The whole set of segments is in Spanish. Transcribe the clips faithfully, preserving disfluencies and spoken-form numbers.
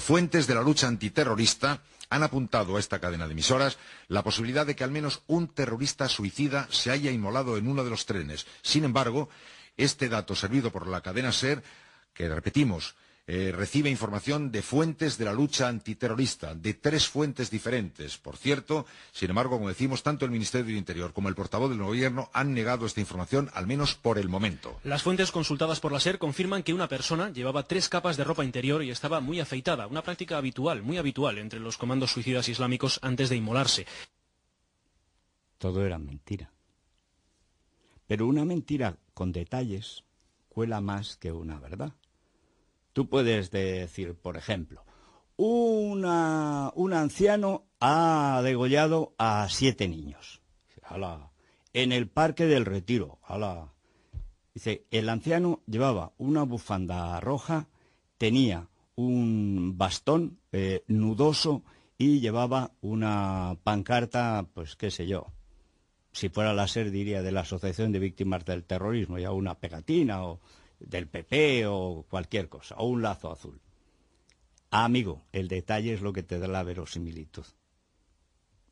Fuentes de la lucha antiterrorista han apuntado a esta cadena de emisoras la posibilidad de que al menos un terrorista suicida se haya inmolado en uno de los trenes. Sin embargo, este dato servido por la cadena S E R, que repetimos, eh, recibe información de fuentes de la lucha antiterrorista, de tres fuentes diferentes. Por cierto, sin embargo, como decimos, tanto el Ministerio del Interior como el portavoz del Gobierno han negado esta información, al menos por el momento. Las fuentes consultadas por la S E R confirman que una persona llevaba tres capas de ropa interior y estaba muy afeitada, una práctica habitual, muy habitual, entre los comandos suicidas islámicos antes de inmolarse. Todo era mentira. Pero una mentira con detalles cuela más que una verdad. Tú puedes decir, por ejemplo, una, un anciano ha degollado a siete niños. Ala, en el Parque del Retiro. Ala. Dice, el anciano llevaba una bufanda roja, tenía un bastón eh, nudoso y llevaba una pancarta, pues qué sé yo. Si fuera la S E R, diría de la Asociación de Víctimas del Terrorismo, ya una pegatina o del P P o cualquier cosa, o un lazo azul. Ah, amigo, el detalle es lo que te da la verosimilitud.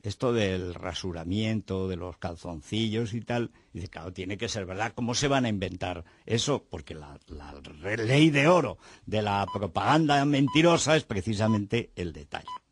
Esto del rasuramiento, de los calzoncillos y tal, dice, claro, tiene que ser verdad. ¿Cómo se van a inventar eso? Porque la, la ley de oro de la propaganda mentirosa es precisamente el detalle.